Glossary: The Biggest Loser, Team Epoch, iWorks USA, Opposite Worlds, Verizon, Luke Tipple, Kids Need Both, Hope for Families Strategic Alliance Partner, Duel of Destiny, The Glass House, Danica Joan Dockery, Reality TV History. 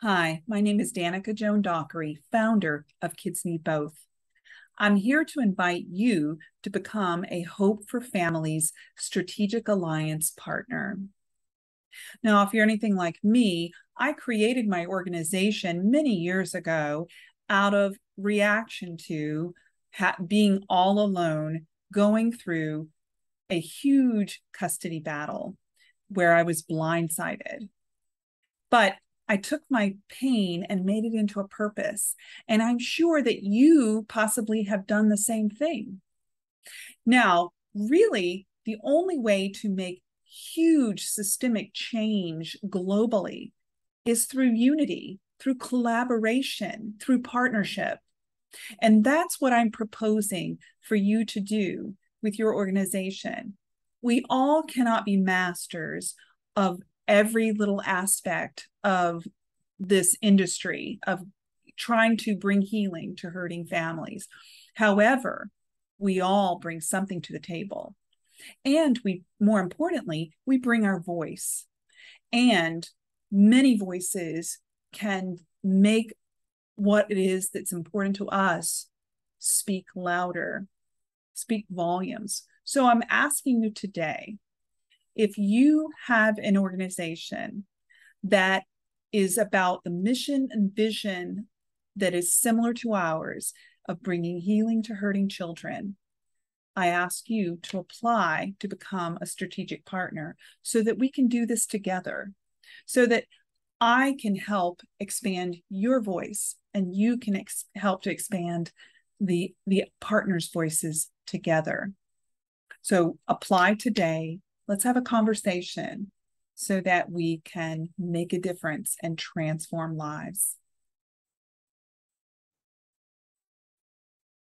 Hi, my name is Danica Joan Dockery, founder of Kids Need Both. I'm here to invite you to become a Hope for Families Strategic Alliance Partner. Now, if you're anything like me, I created my organization many years ago out of reaction to being all alone, going through a huge custody battle where I was blindsided. But I took my pain and made it into a purpose. And I'm sure that you possibly have done the same thing. Now, really, the only way to make huge systemic change globally is through unity, through collaboration, through partnership. And that's what I'm proposing for you to do with your organization. We all cannot be masters of every little aspect of this industry of trying to bring healing to hurting families. However, we all bring something to the table. And we, more importantly, we bring our voice. And many voices can make what it is that's important to us speak louder, speak volumes. So I'm asking you today, if you have an organization that is about the mission and vision that is similar to ours of bringing healing to hurting children, I ask you to apply to become a strategic partner so that we can do this together, so that I can help expand your voice and you can help to expand the partners' voices together. So apply today. Let's have a conversation so that we can make a difference and transform lives.